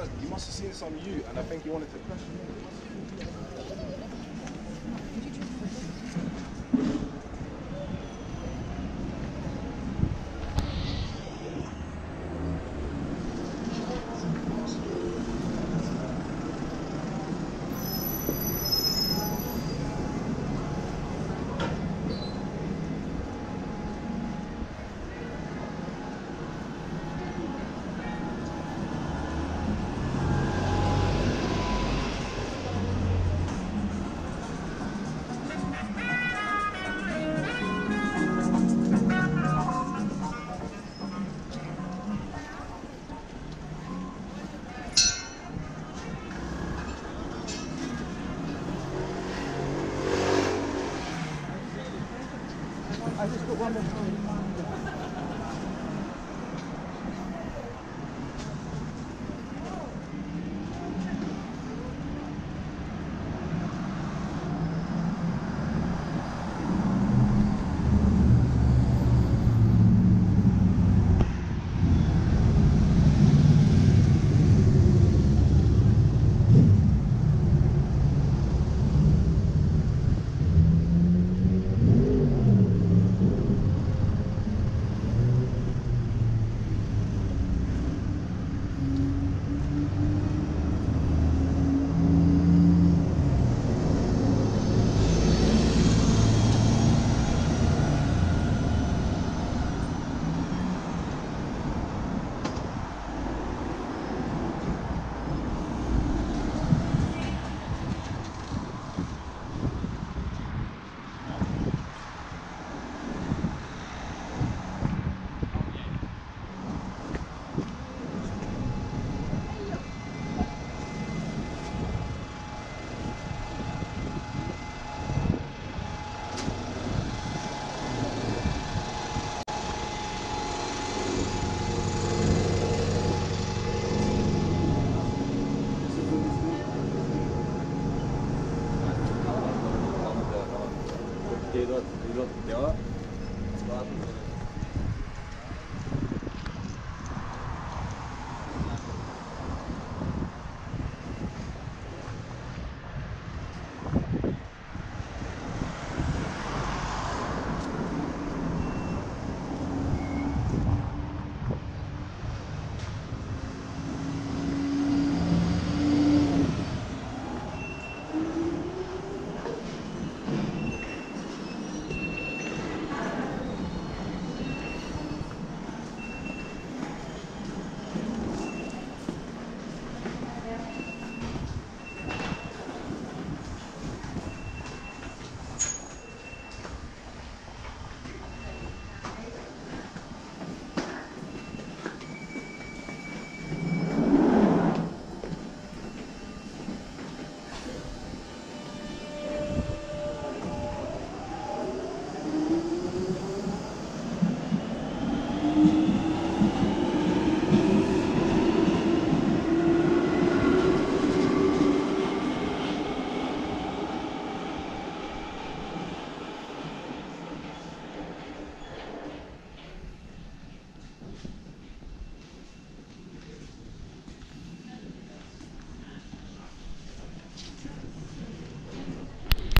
learn. You must have seen some of you, and I think you wanted to question me.